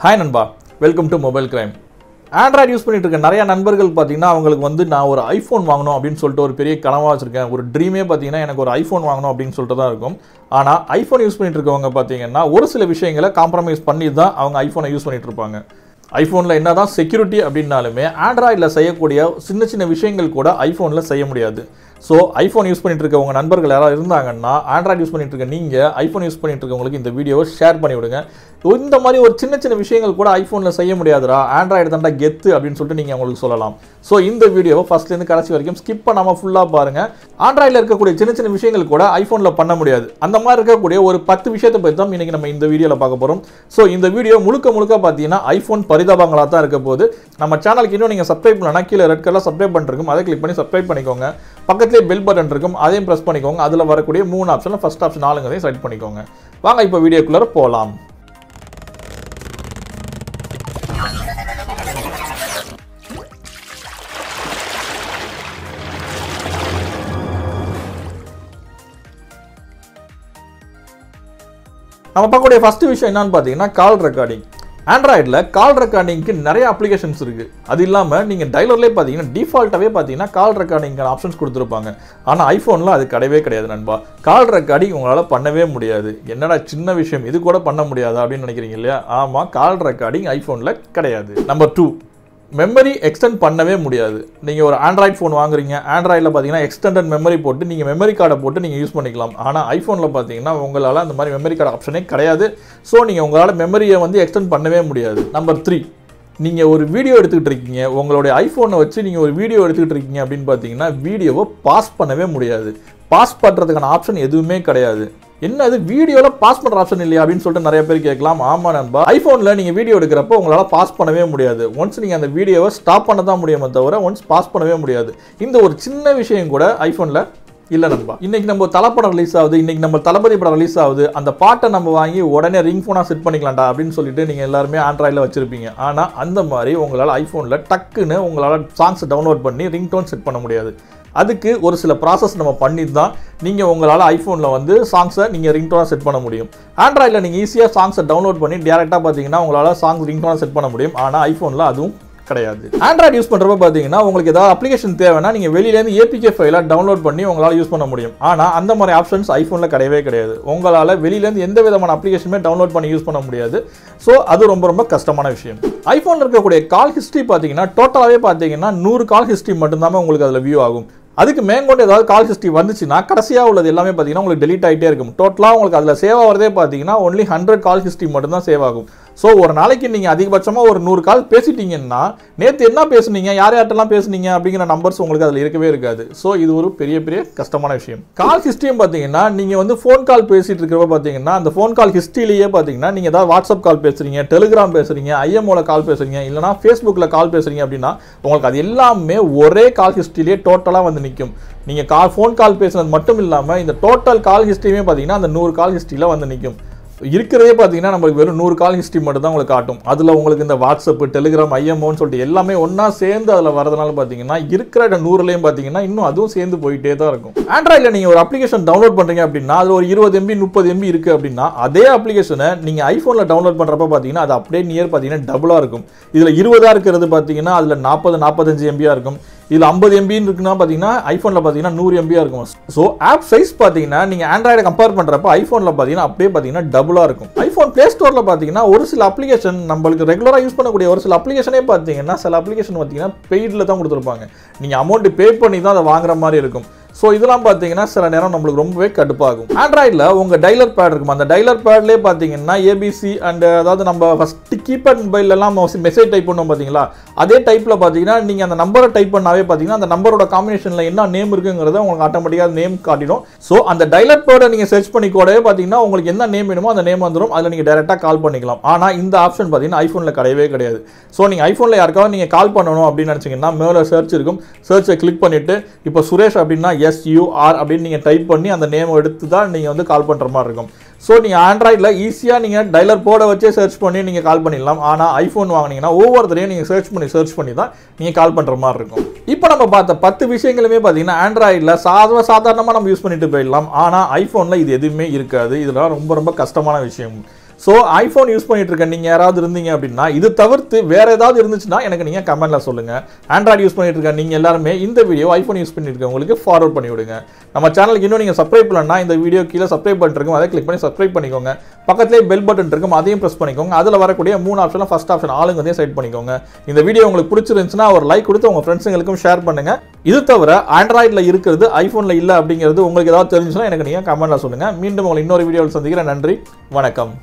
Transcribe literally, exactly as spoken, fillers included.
Hi நண்பா, welcome to mobile crime. Android use பண்ணிட்டு இருக்க நிறைய நண்பர்கள் பார்த்தீங்கன்னா அவங்களுக்கு வந்து நான் ஒரு ஐஃபோன் வாங்கணும் அப்படின்னு சொல்லிட்டு ஒரு பெரிய கனவாக வச்சுருக்கேன். ஒரு ட்ரீமே பார்த்தீங்கன்னா எனக்கு ஒரு ஐஃபோன் வாங்கணும் அப்படின்னு சொல்லிட்டு தான் இருக்கும். ஆனால் ஐஃபோன் யூஸ் பண்ணிட்டு இருக்கவங்க பார்த்தீங்கன்னா ஒரு சில விஷயங்களை காம்ப்ரமைஸ் பண்ணி தான் அவங்க ஐஃபோனை யூஸ் பண்ணிட்டு இருப்பாங்க. ஐஃபோனில் என்ன தான் செக்யூரிட்டி அப்படின்னாலுமே ஆண்ட்ராய்டில் செய்யக்கூடிய சின்ன சின்ன விஷயங்கள் கூட ஐஃபோனில் செய்ய முடியாது. ஸோ ஐஃபோன் யூஸ் பண்ணிட்டு இருக்க உங்கள் நண்பர்கள் யாராவது இருந்தாங்கன்னா, ஆண்ட்ராய்டு யூஸ் பண்ணிட்டு இருக்க நீங்கள் ஐஃபோன் யூஸ் பண்ணிட்டு இருக்கவங்களுக்கு இந்த வீடியோவை ஷேர் பண்ணி விடுங்க. இந்த மாதிரி ஒரு சின்ன சின்ன விஷயங்கள் கூட ஐஃபோனில் செய்ய முடியாதுரா, ஆண்ட்ராய்டு தாண்டா கெத்து அப்படின்னு சொல்லிட்டு நீங்கள் உங்களுக்கு சொல்லலாம். ஸோ இந்த வீடியோவை ஃபஸ்ட்லேருந்து கடைசி வரைக்கும் ஸ்கிப் பண்ணாமல் ஃபுல்லாக பாருங்கள். ஆண்ட்ராய்டில் இருக்கக்கூடிய சின்ன சின்ன விஷயங்கள் கூட ஐஃபோனில் பண்ண முடியாது. அந்த மாதிரி இருக்கக்கூடிய ஒரு பத்து விஷயத்தை பற்றி தான் இன்றைக்கி நம்ம இந்த வீடியோவில் பார்க்க போகிறோம். ஸோ இந்த வீடியோ முழுக்க முழுக்க பார்த்தீங்கன்னா ஐஃபோன் பரிதாபங்களாக தான் இருக்க போது. நம்ம சேனலுக்கு இன்னும் நீங்கள் சப்ஸ்கிரைப் பண்ணலன்னா கீழே ரெட் கலரில் சப்ஸ்கிரைப் பண்ணிருக்கும், அதை கிளிக் பண்ணி சப்ஸ்கிரைப் பண்ணிக்கோங்க. பக்கத்தில் பெல் பட்டன் இருக்கும், அதையும் பிரஸ் பண்ணிக்கோங்க. அதில் வரக்கூடிய மூணு ஆப்ஷன்ல ஃபர்ஸ்ட் ஆப்ஷன் ஆளுங்கதையும் செலக்ட் பண்ணிக்கோங்க. வாங்க இப்போ வீடியோக்குள்ள போகலாம். நம்ம பார்க்கக்கூடிய ஃபர்ஸ்ட் விஷயம் என்னன்னு பார்த்தீங்கன்னா கால் ரெக்கார்டிங். ஆண்ட்ராய்டில் கால் ரெக்கார்டிங்க்கு நிறைய அப்ளிகேஷன்ஸ் இருக்குது. அது இல்லாமல் நீங்கள் டைலர்லேயே பார்த்தீங்கன்னா டிஃபால்ட்டாகவே பார்த்தீங்கன்னா கால் ரெக்கார்டிங்கான ஆப்ஷன்ஸ் கொடுத்துருப்பாங்க. ஆனால் ஐஃபோனில் அது கிடையவே கிடையாது நண்பா. கால் ரெக்கார்டிங் உங்களால் பண்ணவே முடியாது. என்னடா சின்ன விஷயம் இது கூட பண்ண முடியாது அப்படின்னு நினைக்கிறீங்க இல்லையா? ஆமாம், கால் ரெக்கார்டிங் ஐஃபோனில் கிடையாது. நம்பர் டூ, மெமரி எக்ஸ்டெண்ட் பண்ணவே முடியாது. நீங்கள் ஒரு ஆண்ட்ராய்டு ஃபோன் வாங்குறீங்க, ஆண்ட்ராய்டில் பார்த்தீங்கன்னா எக்ஸ்டெண்டட் மெமரி போட்டு நீங்கள் மெமரி கார்டை போட்டு நீங்கள் யூஸ் பண்ணிக்கலாம். ஆனால் ஐஃபோனில் பார்த்தீங்கன்னா உங்களால் அந்த மாதிரி மெமரி கார்டு ஆப்ஷனே கிடையாது. ஸோ நீங்கள் உங்களால் மெமரியை வந்து எக்ஸ்டெண்ட் பண்ணவே முடியாது. நம்பர் த்ரீ, நீங்கள் ஒரு வீடியோ எடுத்துக்கிட்டு இருக்கீங்க, உங்களுடைய ஐஃபோனை வச்சு நீங்கள் ஒரு வீடியோ எடுத்துக்கிட்டு இருக்கீங்க அப்படின்னு பார்த்தீங்கன்னா வீடியோவை பாஸ் பண்ணவே முடியாது. பாஸ் பண்ணுறதுக்கான ஆப்ஷன் எதுவுமே கிடையாது. என்ன அது வீடியோவில் பாஸ் பண்ணுற ஆப்ஷன் இல்லையா அப்படின்னு சொல்லிட்டு நிறைய பேர் கேட்கலாம். ஆமாம் நண்பா, ஐஃபோனில் நீங்கள் வீடியோ எடுக்கிறப்போ உங்களால் பாஸ் பண்ணவே முடியாது. ஒன்ஸ் நீங்கள் அந்த வீடியோவை ஸ்டாப் பண்ண தான் முடியுமே தவிர ஒன்ஸ் பாஸ் பண்ணவே முடியாது. இந்த ஒரு சின்ன விஷயம் கூட ஐஃபோனில் இல்லை நண்பா. இன்றைக்கி நம்ம தலைப்படம் ரிலீஸ் ஆகுது, இன்றைக்கி நம்ம தளபதி படம் ரிலீஸ் ஆகுது, அந்த பாட்டை நம்ம வாங்கி உடனே ரிங் ஃபோனாக செட் பண்ணிக்கலாம்டா அப்படின்னு சொல்லிட்டு நீங்கள் எல்லாருமே ஆண்ட்ராய்டில் வச்சுருப்பீங்க. ஆனால் அந்த மாதிரி உங்களால் ஐஃபோனில் டக்குன்னு உங்களால் சாங்ஸ் டவுன்லோட் பண்ணி ரிங் டோன் செட் பண்ண முடியாது. அதுக்கு ஒரு சில ப்ராசஸ் நம்ம பண்ணி தான் நீங்கள் உங்களால் ஐஃபோனில் வந்து சாங்ஸை நீங்கள் ரிங்டோனாக செட் பண்ண முடியும். ஆண்ட்ராய்டில் நீங்கள் ஈஸியாக சாங்ஸை டவுன்லோட் பண்ணி டேரெக்டாக பார்த்தீங்கன்னா உங்களால் சாங்ஸ் ரிங்டோனாக செட் பண்ண முடியும். ஆனால் ஐஃபோனில் அதுவும் கிடையாது. ஆண்ட்ராய்டு யூஸ் பண்ணுறப்ப பார்த்தீங்கன்னா உங்களுக்கு ஏதாவது அப்ளிகேஷன் தேவைன்னா நீங்கள் வெளியிலேருந்து ஏபிகே ஃபைலாக டவுன்லோட் பண்ணி உங்களால் யூஸ் பண்ண முடியும். ஆனால் அந்த மாதிரி ஆப்ஷன்ஸ் ஐஃபோனில் கிடையவே கிடையாது. உங்களால் வெளியிலேருந்து எந்த விதமான அப்ளிகேஷனுமே டவுன்லோட் பண்ணி யூஸ் பண்ண முடியாது. ஸோ அது ரொம்ப ரொம்ப கஷ்டமான விஷயம். ஐஃபோனில் இருக்கக்கூடிய கால் ஹிஸ்ட்ரி பார்த்தீங்கன்னா டோட்டலாகவே பார்த்தீங்கன்னா நூறு கால் ஹிஸ்ட்ரி மட்டும்தான் உங்களுக்கு அதில் வியூ ஆகும். அதுக்கு மேங்கொண்டு ஏதாவது கால் ஹிஸ்ட்ரி வந்துச்சுன்னா கடைசியாக உள்ளது எல்லாமே பார்த்தீங்கன்னா உங்களுக்கு டெலிட் ஆகிட்டே இருக்கும். டோட்டலாக உங்களுக்கு அதில் சேவ் ஆகிறதே பார்த்தீங்கன்னா ஒன்லி ஹண்ட்ரட் கால் ஹிஸ்ட்ரி மட்டும்தான் சேவ் ஆகும். ஸோ ஒரு நாளைக்கு நீங்கள் அதிகபட்சமாக ஒரு நூறு கால் பேசிட்டீங்கன்னா நேற்று என்ன பேசுனீங்க, யார் யார்ட்டெல்லாம் பேசுனீங்க அப்படிங்கிற நம்பர்ஸ் உங்களுக்கு அதில் இருக்கவே இருக்காது. ஸோ இது ஒரு பெரிய பெரிய கஷ்டமான விஷயம். கால் ஹிஸ்ட்ரியும் பார்த்தீங்கன்னா நீங்கள் வந்து ஃபோன் கால் பேசிகிட்டு இருக்கிறப்ப பார்த்தீங்கன்னா அந்த ஃபோன் கால் ஹிஸ்ட்ரியிலேயே பார்த்தீங்கன்னா நீங்கள் ஏதாவது வாட்ஸ்அப் கால் பேசுகிறீங்க, டெலிகிராம் பேசுகிறீங்க, ஐஎம்ஓவில் கால் பேசுகிறீங்க, இல்லைனா ஃபேஸ்புக்கில் கால் பேசுகிறீங்க அப்படின்னா உங்களுக்கு அது எல்லாமே ஒரே கால் ஹிஸ்ட்ரியிலேயே டோட்டலாக வந்து நிற்கும். நீங்கள் கால் ஃபோன் கால் பேசுனது மட்டும் இல்லாமல் இந்த டோட்டல் கால் ஹிஸ்ட்ரியுமே பார்த்தீங்கன்னா அந்த நூறு கால் ஹிஸ்ட்ரியில் வந்து நிற்கும். இருக்கிறதே பார்த்தீங்கன்னா நம்மளுக்கு வெறும் நூறு கால் ஹிஸ்ட்ரி மட்டும் தான் உங்களுக்கு காட்டும். அதில் உங்களுக்கு இந்த வாட்ஸ்அப்பு, டெலிகிராம், ஐஎம்ஓன்னு சொல்லிட்டு எல்லாமே ஒன்றா சேர்ந்து அதில் வரதுனால பார்த்தீங்கன்னா இருக்கிற நூறுலையும் பார்த்தீங்கன்னா இன்னும் அதுவும் சேர்ந்து போயிட்டே தான் இருக்கும். ஆண்ட்ராய்டில் நீங்கள் ஒரு அப்ளிகேஷன் டவுன்லோட் பண்ணுறீங்க அப்படின்னா அதில் ஒரு இருபது எம்பி முப்பது எம்பி இருக்குது அப்படின்னா அதே அப்ளிகேஷனை நீங்கள் ஐஃபோனில் டவுன்லோட் பண்ணுறப்ப பார்த்தீங்கன்னா அது அப்படியே நியர் பார்த்தீங்கன்னா டபுளாக இருக்கும். இதில் இருபதாக இருக்கிறது பார்த்தீங்கன்னா அதில் நாற்பது நாற்பத்தஞ்சு எம்பியாக இருக்கும். இதில் ஐம்பது எம்பின்னு இருக்குன்னா பார்த்தீங்கன்னா ஐஃபோனில் பார்த்தீங்கன்னா நூறு எம்பியாக இருக்கும். ஸோ ஆப் சைஸ் பார்த்தீங்கன்னா நீங்கள் ஆண்ட்ராய்டை கம்பேர் பண்ணுறப்ப ஐஃபோனில் பார்த்தீங்கன்னா அப்படியே பார்த்தீங்கன்னா டபுளாக இருக்கும். ஐஃபோன் ப்ளே ஸ்டோரில் பார்த்தீங்கன்னா ஒரு சில அப்ளிகேஷன் நம்மளுக்கு ரெகுலராக யூஸ் பண்ணக்கூடிய ஒரு சில அப்ளிகேஷனே பார்த்தீங்கன்னா சில அப்ளிகேஷன் பார்த்தீங்கன்னா பெய்டில் தான் கொடுத்துருப்பாங்க. நீங்கள் அமௌண்ட்டு பே பண்ணி தான் அதை வாங்குற மாதிரி இருக்கும். ஸோ இதெல்லாம் பார்த்தீங்கன்னா சில நேரம் நம்மளுக்கு ரொம்பவே கடுப்பாகும். ஆண்ட்ராய்டில் உங்கள் டைலர் பேட் இருக்கும். அந்த டைலர் பேட்லேயே பார்த்தீங்கன்னா ஏபிசி அண்ட் அதாவது நம்ம ஃபஸ்ட்டு கீபேட் மொபைலெல்லாம் மெசேஜ் டைப் பண்ணுவோம் பார்த்தீங்களா, அதே டைப்பில் பார்த்தீங்கன்னா நீங்கள் அந்த நம்பரை டைப் பண்ணாவே பார்த்தீங்கன்னா அந்த நம்பரோட காம்பினேஷனில் என்ன நேம் இருக்குங்கிறத உங்களுக்கு ஆட்டோமேட்டிக்காக நேம் காட்டிடும். ஸோ அந்த டைலர் பேடை நீங்கள் சர்ச் பண்ணி கூடவே பார்த்தீங்கன்னா உங்களுக்கு என்ன நேம் வேணுமோ அந்த நேம் வந்துடும். அதில் நீங்கள் டேரெக்டாக கால் பண்ணிக்கலாம். ஆனால் இந்த ஆப்ஷன் பார்த்தீங்கன்னா ஐஃபோனில் கிடையவே கிடையாது. ஸோ நீங்கள் ஐஃபோனில் யாருக்காவது நீங்கள் கால் பண்ணணும் அப்படின்னு நினச்சிங்கன்னா மேலே சர்ச் இருக்கும். சர்ச்சை கிளிக் பண்ணிவிட்டு இப்போ சுரேஷ் அப்படின்னா எஸ்யூஆர் அப்படின்னு நீங்கள் டைப் பண்ணி அந்த நேம் எடுத்து தான் நீங்கள் வந்து கால் பண்ணுற மாதிரி இருக்கும். ஸோ நீங்கள் ஆண்ட்ராய்டில் ஈஸியாக நீங்கள் டைலர் போட வச்சே சர்ச் பண்ணி நீங்கள் கால் பண்ணிடலாம். ஆனால் ஐஃபோன் வாங்கினீங்கன்னா ஒவ்வொருத்தரையும் நீங்கள் சர்ச் பண்ணி சர்ச் பண்ணி தான் நீங்கள் கால் பண்ணுற மாதிரி இருக்கும். இப்போ நம்ம பார்த்த பத்து விஷயங்களுமே பார்த்தீங்கன்னா ஆண்ட்ராய்டில் சாதாரண சாதாரணமாக நம்ம யூஸ் பண்ணிட்டு போயிடலாம். ஆனால் ஐஃபோனில் இது எதுவுமே இருக்காது. இதெல்லாம் ரொம்ப ரொம்ப கஷ்டமான விஷயம். So, iPhone யூஸ் பண்ணிட்டு இருக்க நீங்க யாராவது இருந்தீங்க அப்படினா இது தவிர்த்து வேற ஏதாவது இருந்துச்சுனா எனக்கு நீங்க கமெண்ட்ல சொல்லுங்க. Android யூஸ் பண்ணிட்டு இருக்க நீங்க எல்லாரும் இந்த வீடியோ iPhone யூஸ் பண்ணிட்டு இருக்கவங்களுக்கு forward பண்ணி விடுங்க. நம்ம சேனலுக்கு இன்னும் நீங்க subscribe பண்ணலனா இந்த வீடியோ கீழ subscribe பட்டன் இருக்கும் அதை click பண்ணி subscribe பண்ணிக்கோங்க. பக்கத்துலயே bell button இருக்கும் அதையும் press பண்ணிக்கோங்க. அதுல வரக்கூடிய மூணு ஆப்ஷன்ல first option ஆளுங்கதே செட் பண்ணிக்கோங்க. இந்த வீடியோ உங்களுக்கு பிடிச்சிருந்துச்சுனா ஒரு லைக் கொடுத்து உங்க ஃப்ரெண்ட்ஸ்ங்களுக்கும் ஷேர் பண்ணுங்க. இது தவிர Androidல இருக்குது iPhoneல இல்ல அப்படிங்கிறது உங்களுக்கு ஏதாவது தெரிஞ்சுனா எனக்கு நீங்க கமெண்ட்ல சொல்லுங்க. மீண்டும் உங்களை இன்னொரு வீடியோல சந்திக்கிறேன். நன்றி. வணக்கம்.